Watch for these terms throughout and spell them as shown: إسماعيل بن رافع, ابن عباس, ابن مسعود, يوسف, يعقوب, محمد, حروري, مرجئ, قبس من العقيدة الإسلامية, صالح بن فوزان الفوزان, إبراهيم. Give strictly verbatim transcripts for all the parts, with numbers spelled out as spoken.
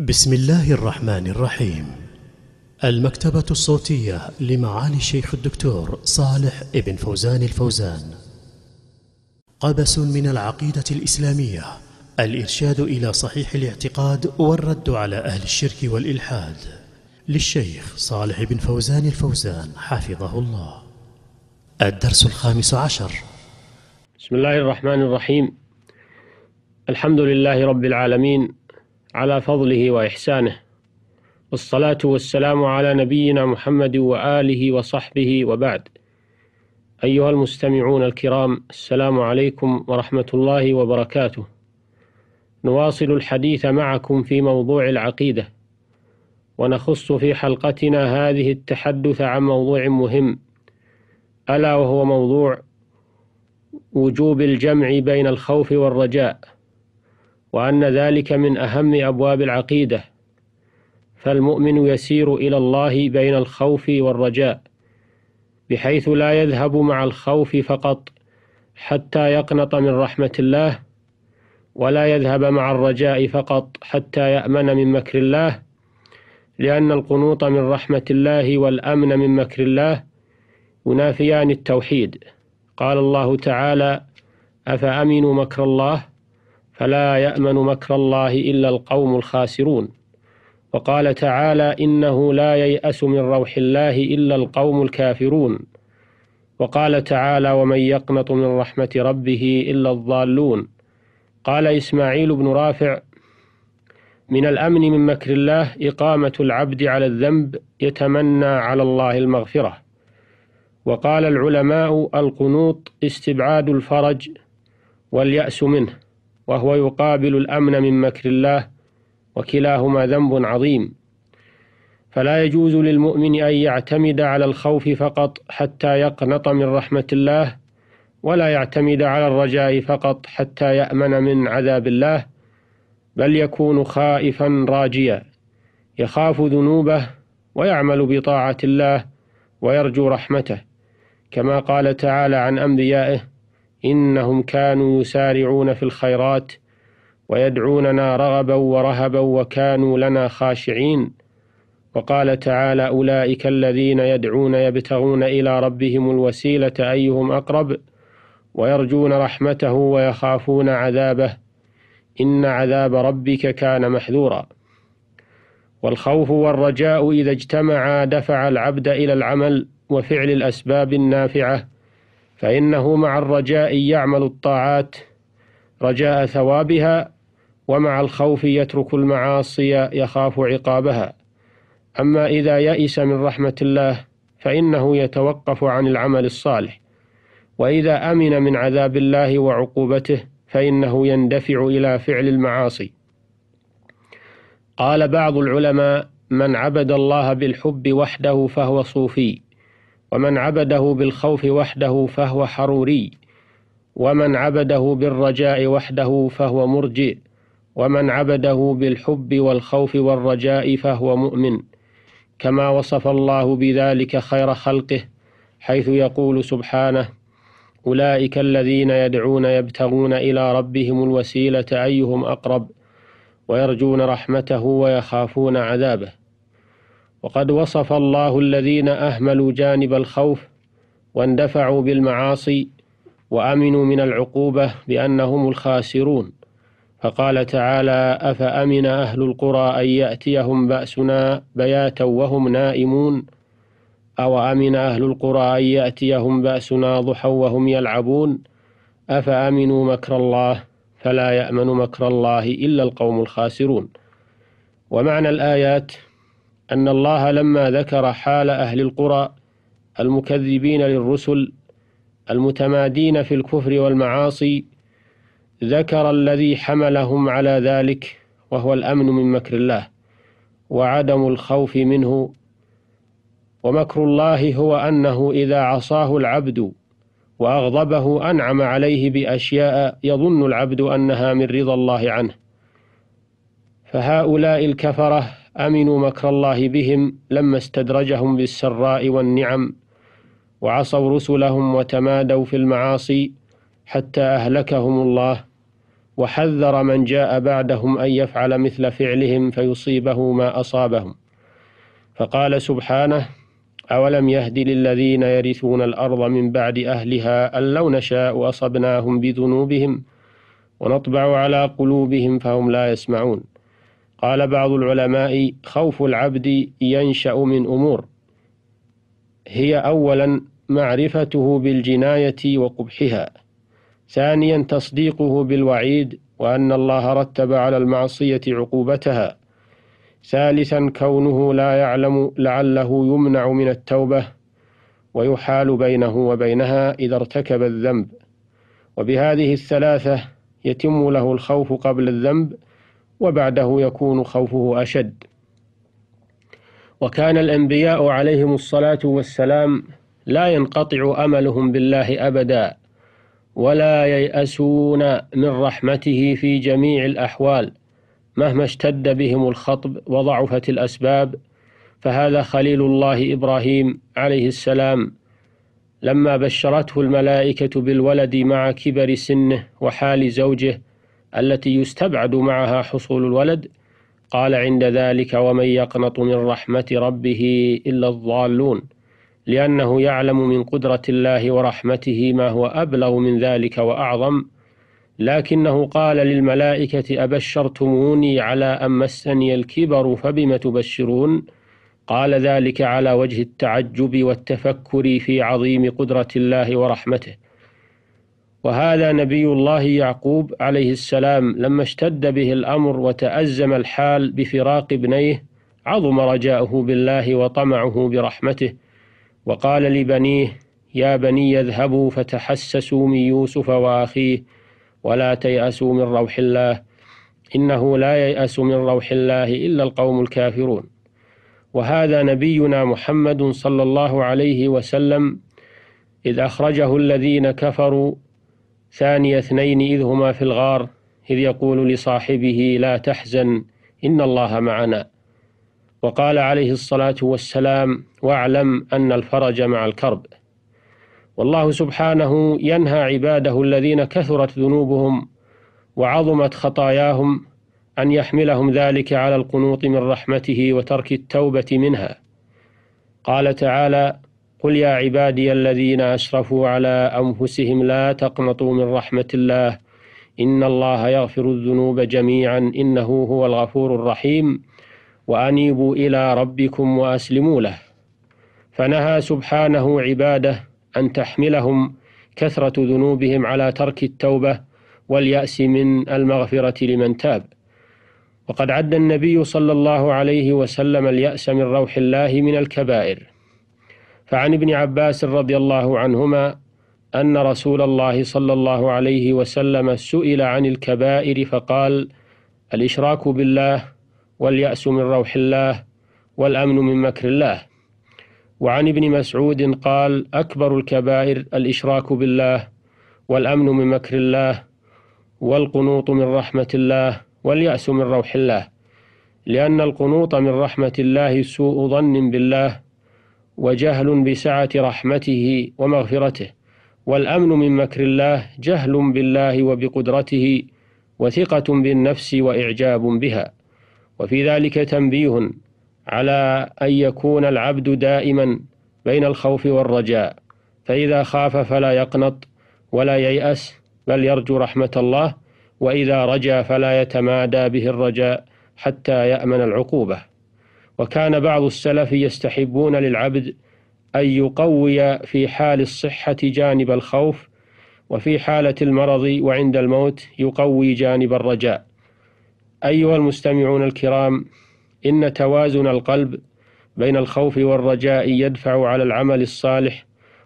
بسم الله الرحمن الرحيم. المكتبة الصوتية لمعالي الشيخ الدكتور صالح بن فوزان الفوزان. قبس من العقيدة الإسلامية، الإرشاد إلى صحيح الاعتقاد والرد على أهل الشرك والإلحاد، للشيخ صالح بن فوزان الفوزان حفظه الله. الدرس الخامس عشر. بسم الله الرحمن الرحيم. الحمد لله رب العالمين على فضله وإحسانه، والصلاة والسلام على نبينا محمد وآله وصحبه، وبعد. أيها المستمعون الكرام، السلام عليكم ورحمة الله وبركاته. نواصل الحديث معكم في موضوع العقيدة، ونخص في حلقتنا هذه التحدث عن موضوع مهم، ألا وهو موضوع وجوب الجمع بين الخوف والرجاء، وأن ذلك من أهم أبواب العقيدة، فالمؤمن يسير إلى الله بين الخوف والرجاء، بحيث لا يذهب مع الخوف فقط حتى يقنط من رحمة الله، ولا يذهب مع الرجاء فقط حتى يأمن من مكر الله، لأن القنوط من رحمة الله والأمن من مكر الله ينافيان التوحيد. قال الله تعالى: أفأمنوا مكر الله فلا يأمن مكر الله إلا القوم الخاسرون. وقال تعالى: إنه لا ييأس من روح الله إلا القوم الكافرون. وقال تعالى: ومن يقنط من رحمة ربه إلا الضالون. قال إسماعيل بن رافع: من الأمن من مكر الله إقامة العبد على الذنب يتمنى على الله المغفرة. وقال العلماء: القنوط استبعاد الفرج واليأس منه، وهو يقابل الأمن من مكر الله، وكلاهما ذنب عظيم، فلا يجوز للمؤمن أن يعتمد على الخوف فقط حتى يقنط من رحمة الله، ولا يعتمد على الرجاء فقط حتى يأمن من عذاب الله، بل يكون خائفا راجيا، يخاف ذنوبه ويعمل بطاعة الله ويرجو رحمته، كما قال تعالى عن أنبيائه: إنهم كانوا يسارعون في الخيرات ويدعوننا رغبا ورهبا وكانوا لنا خاشعين. وقال تعالى: أولئك الذين يدعون يبتغون إلى ربهم الوسيلة أيهم أقرب ويرجون رحمته ويخافون عذابه إن عذاب ربك كان محذورا. والخوف والرجاء إذا اجتمعا دفع العبد إلى العمل وفعل الأسباب النافعة، فإنه مع الرجاء يعمل الطاعات رجاء ثوابها، ومع الخوف يترك المعاصي يخاف عقابها. أما إذا يئس من رحمة الله فإنه يتوقف عن العمل الصالح، وإذا أمن من عذاب الله وعقوبته فإنه يندفع إلى فعل المعاصي. قال بعض العلماء: من عبد الله بالحب وحده فهو صوفي، ومن عبده بالخوف وحده فهو حروري، ومن عبده بالرجاء وحده فهو مرجئ، ومن عبده بالحب والخوف والرجاء فهو مؤمن، كما وصف الله بذلك خير خلقه، حيث يقول سبحانه: أولئك الذين يدعون يبتغون إلى ربهم الوسيلة أيهم أقرب ويرجون رحمته ويخافون عذابه. وقد وصف الله الذين أهملوا جانب الخوف واندفعوا بالمعاصي وأمنوا من العقوبة بأنهم الخاسرون، فقال تعالى: أفأمن أهل القرى أن يأتيهم بأسنا بياتا وهم نائمون، أو أمن أهل القرى أن يأتيهم بأسنا ضحى وهم يلعبون، أفأمنوا مكر الله فلا يأمن مكر الله إلا القوم الخاسرون. ومعنى الآيات أن الله لما ذكر حال أهل القرى المكذبين للرسل المتمادين في الكفر والمعاصي، ذكر الذي حملهم على ذلك، وهو الأمن من مكر الله وعدم الخوف منه. ومكر الله هو أنه إذا عصاه العبد وأغضبه أنعم عليه بأشياء يظن العبد أنها من رضا الله عنه، فهؤلاء الكفرة أمنوا مكر الله بهم لما استدرجهم بالسراء والنعم، وعصوا رسلهم وتمادوا في المعاصي حتى أهلكهم الله، وحذر من جاء بعدهم أن يفعل مثل فعلهم فيصيبه ما أصابهم، فقال سبحانه: أولم يهد للذين يرثون الأرض من بعد أهلها أن لو نشاء أصبناهم بذنوبهم ونطبع على قلوبهم فهم لا يسمعون. قال بعض العلماء: خوف العبد ينشأ من أمور هي: أولا معرفته بالجناية وقبحها، ثانيا تصديقه بالوعيد وأن الله رتب على المعصية عقوبتها، ثالثا كونه لا يعلم لعله يمنع من التوبة ويحال بينه وبينها إذا ارتكب الذنب، وبهذه الثلاثة يتم له الخوف قبل الذنب، وبعده يكون خوفه أشد. وكان الأنبياء عليهم الصلاة والسلام لا ينقطع أملهم بالله أبدا، ولا ييأسون من رحمته في جميع الأحوال مهما اشتد بهم الخطب وضعفت الأسباب، فهذا خليل الله إبراهيم عليه السلام لما بشرته الملائكة بالولد مع كبر سنه وحال زوجه التي يستبعد معها حصول الولد، قال عند ذلك: ومن يقنط من رحمة ربه إلا الضالون، لأنه يعلم من قدرة الله ورحمته ما هو أبلغ من ذلك وأعظم، لكنه قال للملائكة: أبشرتموني على أن مسني الكبر فبم تبشرون؟ قال: ذلك على وجه التعجب والتفكر في عظيم قدرة الله ورحمته. وهذا نبي الله يعقوب عليه السلام لما اشتد به الأمر وتأزم الحال بفراق ابنيه عظم رجاؤه بالله وطمعه برحمته، وقال لبنيه: يا بني اذهبوا فتحسسوا من يوسف وأخيه ولا تيأسوا من روح الله إنه لا ييأس من روح الله إلا القوم الكافرون. وهذا نبينا محمد صلى الله عليه وسلم إذ أخرجه الذين كفروا ثاني اثنين إذ هما في الغار إذ يقول لصاحبه: لا تحزن إن الله معنا. وقال عليه الصلاة والسلام: واعلم أن الفرج مع الكرب. والله سبحانه ينهى عباده الذين كثرت ذنوبهم وعظمت خطاياهم أن يحملهم ذلك على القنوط من رحمته وترك التوبة منها. قال تعالى: قل يا عبادي الذين أسرفوا على أنفسهم لا تقنطوا من رحمة الله إن الله يغفر الذنوب جميعا إنه هو الغفور الرحيم وأنيبوا إلى ربكم وأسلموا له. فنهى سبحانه عباده أن تحملهم كثرة ذنوبهم على ترك التوبة واليأس من المغفرة لمن تاب. وقد عد النبي صلى الله عليه وسلم اليأس من روح الله من الكبائر، فعن ابن عباس رضي الله عنهما أن رسول الله صلى الله عليه وسلم سئل عن الكبائر فقال: الإشراك بالله، واليأس من روح الله، والأمن من مكر الله. وعن ابن مسعود قال: أكبر الكبائر الإشراك بالله، والأمن من مكر الله، والقنوط من رحمة الله، واليأس من روح الله، لأن القنوط من رحمة الله سوء ظن بالله وجهل بسعة رحمته ومغفرته، والأمن من مكر الله جهل بالله وبقدرته وثقة بالنفس وإعجاب بها. وفي ذلك تنبيه على أن يكون العبد دائما بين الخوف والرجاء، فإذا خاف فلا يقنط ولا ييأس بل يرجو رحمة الله، وإذا رجا فلا يتمادى به الرجاء حتى يأمن العقوبة. وكان بعض السلف يستحبون للعبد أن يقوي في حال الصحة جانب الخوف، وفي حالة المرض وعند الموت يقوي جانب الرجاء. أيها المستمعون الكرام، إن توازن القلب بين الخوف والرجاء يدفع على العمل الصالح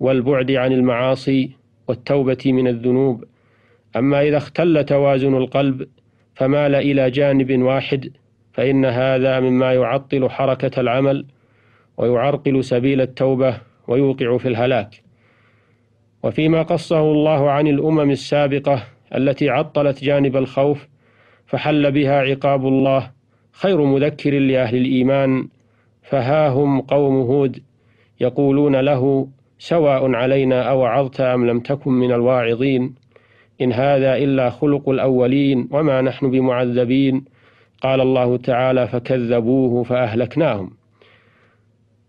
والبعد عن المعاصي والتوبة من الذنوب، أما إذا اختل توازن القلب فمال إلى جانب واحد فإن هذا مما يعطل حركة العمل ويعرقل سبيل التوبة ويوقع في الهلاك. وفيما قصه الله عن الأمم السابقة التي عطلت جانب الخوف فحل بها عقاب الله خير مذكر لأهل الإيمان، فها هم قوم هود يقولون له: سواء علينا أوعظت أم لم تكن من الواعظين، إن هذا إلا خلق الأولين وما نحن بمعذبين. قال الله تعالى فكذبوه فأهلكناهم.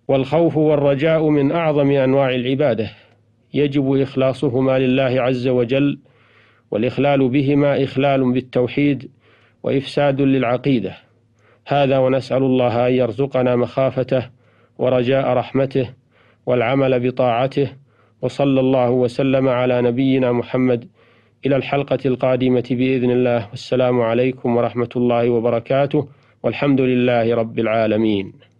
والخوف والرجاء من أعظم أنواع العبادة، يجب إخلاصهما لله عز وجل، والإخلال بهما إخلال بالتوحيد وإفساد للعقيدة. هذا، ونسأل الله أن يرزقنا مخافته ورجاء رحمته والعمل بطاعته. وصلى الله وسلم على نبينا محمد. إلى الحلقة القادمة بإذن الله، والسلام عليكم ورحمة الله وبركاته، والحمد لله رب العالمين.